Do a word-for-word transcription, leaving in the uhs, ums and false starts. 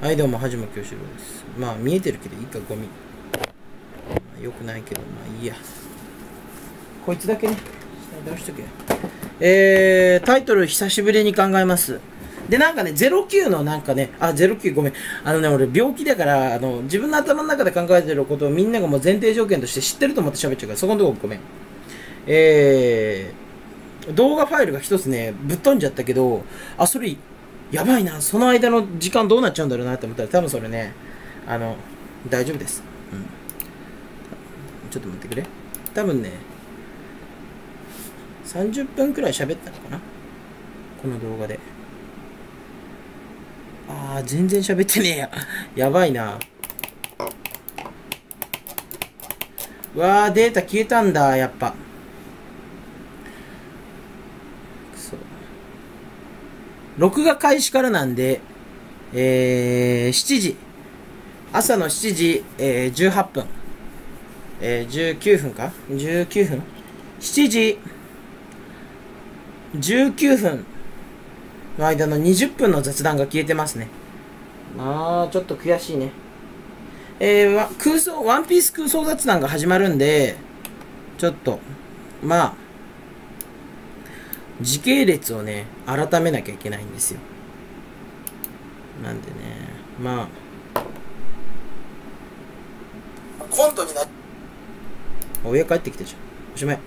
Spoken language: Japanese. はいどうも、はじまきよしろです。まあ見えてるけどいいか、ゴミ、まあ、よくないけどまあいいや。こいつだけね、下に出しとけ。えー、タイトル久しぶりに考えます。でなんかね、ゼロきゅうのなんかね、あ、ゼロきゅうごめん、あのね、俺病気だから、あの自分の頭の中で考えてることをみんながもう前提条件として知ってると思って喋っちゃうから、そこのとこごめん。えー、動画ファイルが一つねぶっ飛んじゃったけど、あ、それやばいな、その間の時間どうなっちゃうんだろうなと思ったら、多分それね、あの大丈夫です、うん、ちょっと待ってくれ。多分ねさんじゅっぷんくらい喋ったのかな、この動画で。あー、全然喋ってねえや。やばいな。わー、データ消えたんだ、やっぱ。くそ。録画開始からなんで、えー、しちじ。朝のしちじ、えー、じゅうはっぷん。えー、じゅうきゅうふんか ?じゅうきゅう 分 ?しちじじゅうきゅうふんの間のにじゅっぷんの雑談が消えてますね。まあ、ちょっと悔しいね。えー、空想、ワンピース空想雑談が始まるんで、ちょっと、まあ、時系列をね、改めなきゃいけないんですよ。なんでね、まあ。コントになっ。親帰ってきたじゃん。おしまい。